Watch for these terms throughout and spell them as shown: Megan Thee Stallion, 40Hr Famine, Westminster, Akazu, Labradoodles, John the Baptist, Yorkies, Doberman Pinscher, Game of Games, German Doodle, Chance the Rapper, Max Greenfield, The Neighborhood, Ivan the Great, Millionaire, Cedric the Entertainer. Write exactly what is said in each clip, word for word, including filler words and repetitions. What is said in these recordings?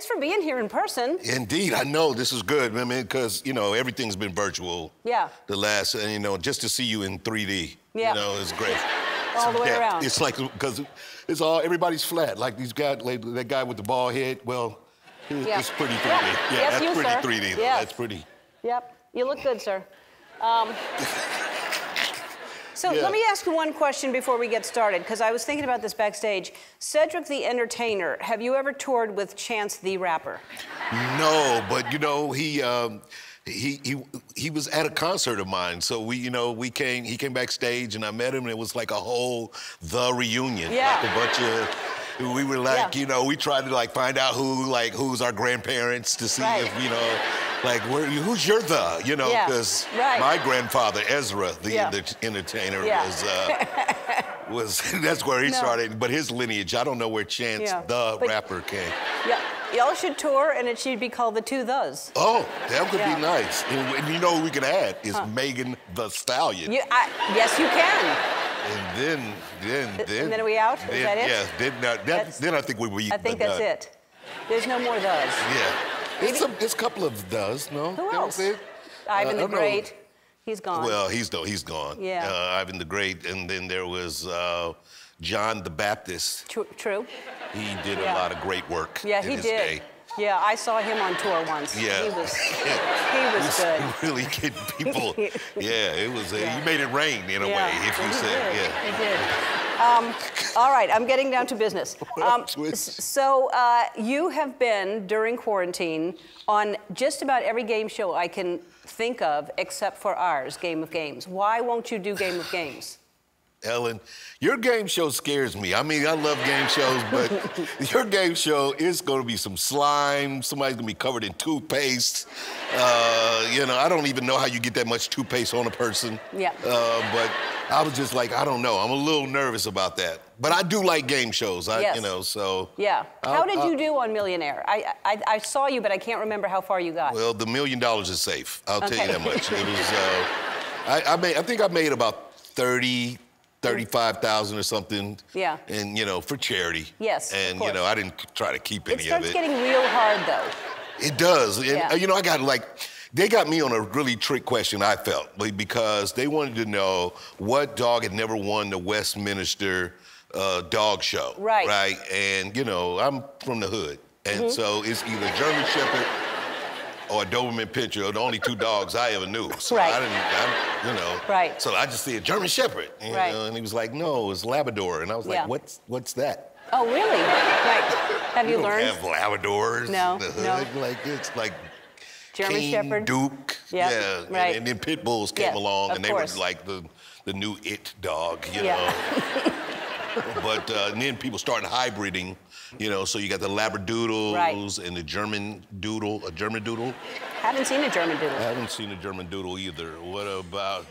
thanks for being here in person. Indeed, I know this is good, I mean, because, you know, everything's been virtual. Yeah. The last, and you know, just to see you in three D, yeah. you know, it's great. All the way yeah, around. It's like, because it's all, everybody's flat. Like these guys, like that guy with the bald head, well, yeah. it's pretty three D. Yeah, yeah yes, that's you, pretty sir. three D, though. Yes. That's pretty. Yep, you look good, sir. Um, so yeah. let me ask you one question before we get started, because I was thinking about this backstage. Cedric the Entertainer, have you ever toured with Chance the Rapper? No, but you know, he... Um, He, he he was at a concert of mine, so we you know we came he came backstage and I met him and it was like a whole the reunion, yeah. like a bunch of we were like yeah. you know we tried to like find out who like who's our grandparents to see right. if you know like where who's your the you know because yeah. right. my grandfather Ezra the, yeah. the entertainer yeah. was. Uh, Was that's where he no. started, but his lineage, I don't know where Chance yeah. the but, Rapper came. Yeah, y'all should tour and it should be called the Two Thes. Oh, that would yeah. be nice. And, and you know who we could add is huh. Megan Thee Stallion. You, I, yes, you can. And then, then, Th then. And then are we out? Then, is that it? Yeah, then, uh, that, that's, then I think we were I think that's nut. It. There's no more thes. Yeah. It's a, it's a couple of thes, no? Who else? It? Ivan uh, the Great. Know. He's gone. Well, he's no, he's gone. Yeah. Uh, Ivan the Great, and then there was uh, John the Baptist. True. True. He did yeah. a lot of great work. Yeah, in he his did. Day. Yeah, I saw him on tour once. Yeah. He was. Yeah. He was good. Really getting people. yeah, it was. Uh, yeah. You made it rain in a yeah. way, if you said. Did. Yeah. He did. Um, all right, I'm getting down to business. Um, so uh, you have been, during quarantine, on just about every game show I can think of, except for ours, Game of Games. Why won't you do Game of Games? Ellen, your game show scares me. I mean, I love game shows, but your game show is going to be some slime. Somebody's going to be covered in toothpaste. Uh, you know, I don't even know how you get that much toothpaste on a person. Yeah. Uh, but I was just like, I don't know. I'm a little nervous about that. But I do like game shows. I, yes. You know, so. Yeah. How I'll, did I'll, you do on Millionaire? I, I I saw you, but I can't remember how far you got. Well, the million dollars is safe. I'll okay. tell you that much. It was. Uh, I I, made, I think I made about thirty. thirty-five thousand or something. Yeah. And, you know, for charity. Yes. And, you know, I didn't try to keep any of it. It starts getting real hard, though. It does. And, yeah. you know, I got like, they got me on a really trick question, I felt, because they wanted to know what dog had never won the Westminster uh, dog show. Right. Right. And, you know, I'm from the hood. And mm-hmm. so it's either German Shepherd or a Doberman Pinscher are the only two dogs I ever knew. So right. I didn't, I, you know. Right. So I just see a German Shepherd, you right. know, and he was like, no, it's Labrador. And I was like, yeah. what's what's that? Oh, really? Right. Have you, you don't learned? Have Labradors. No, in the hood. No. Like, it's like German King, Shepherd. Duke. Yep. Yeah. Right. And, and then pit bulls came yeah, along, and they course. were like the, the new it dog, you yeah. know. But uh, and then people started hybriding, you know, so you got the Labradoodles right. and the German Doodle, a German Doodle. Haven't seen a German Doodle. I haven't seen a German Doodle either. What about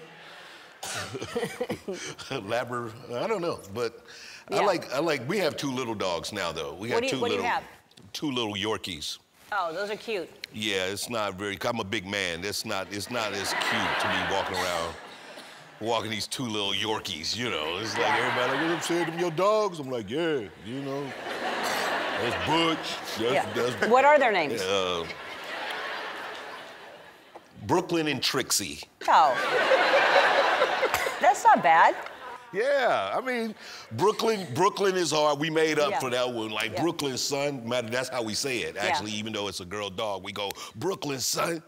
Labra, I don't know, but yeah. I like, I like, we have two little dogs now though. We have what do you, two what little, do you have? Two little Yorkies. Oh, those are cute. Yeah, it's not very, I'm a big man. It's not, it's not as cute to be walking around. Walking these two little Yorkies, you know. It's like everybody, like, what I'm saying to your dogs? I'm like, yeah, you know. That's Butch. That's, yeah. that's, what are their names? Uh, Brooklyn and Trixie. Oh. That's not bad. Yeah, I mean, Brooklyn, Brooklyn is hard. We made up yeah. for that one. Like, yeah. Brooklyn, son, that's how we say it, actually, yeah. even though it's a girl dog. We go, Brooklyn, son,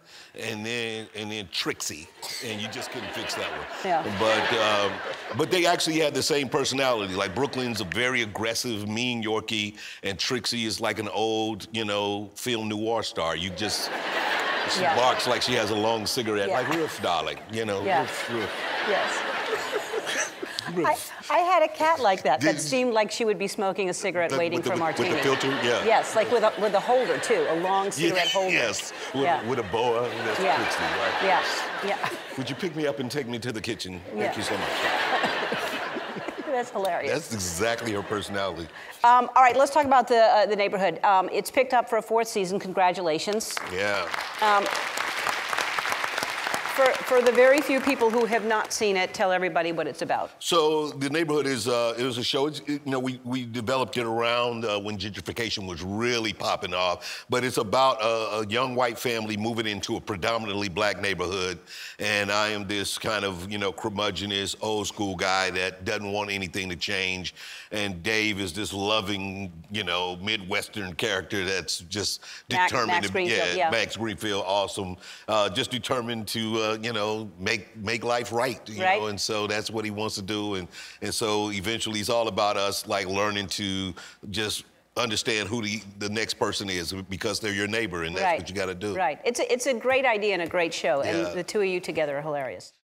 and then and then Trixie. And you just couldn't fix that one. Yeah. But, um, but they actually had the same personality. Like, Brooklyn's a very aggressive, mean Yorkie, and Trixie is like an old, you know, film noir star. You just... She yeah. barks like she has a long cigarette. Yeah. Like, riff, darling, you know, yeah. riff, riff. Yes. I, I had a cat like that that seemed like she would be smoking a cigarette like waiting for the, martini. With the filter, yeah. Yes, like with a, with a holder, too, a long cigarette yeah, holder. Yes, with, yeah. with a boa. That's yeah. Trixie, right? Yeah, yeah. Would you pick me up and take me to the kitchen? Yeah. Thank you so much. That's hilarious. That's exactly her personality. Um, all right, let's talk about the, uh, the neighborhood. Um, it's picked up for a fourth season. Congratulations. Yeah. Um, for, for the very few people who have not seen it, tell everybody what it's about. So The Neighborhood is uh, it was a show. It's, it, you know, we, we developed it around uh, when gentrification was really popping off. But it's about a, a young white family moving into a predominantly black neighborhood. And I am this kind of, you know, curmudgeonous, old school guy that doesn't want anything to change. And Dave is this loving, you know, Midwestern character that's just Max, determined Max to Greenfield, yeah, yeah. Max Greenfield, awesome. Uh, just determined to, uh, you know, make make life right, you right. know, and so that's what he wants to do. And, and so eventually it's all about us, like, learning to just understand who the, the next person is because they're your neighbor, and that's right. what you gotta do. Right, it's a, it's a great idea and a great show, yeah. and the two of you together are hilarious.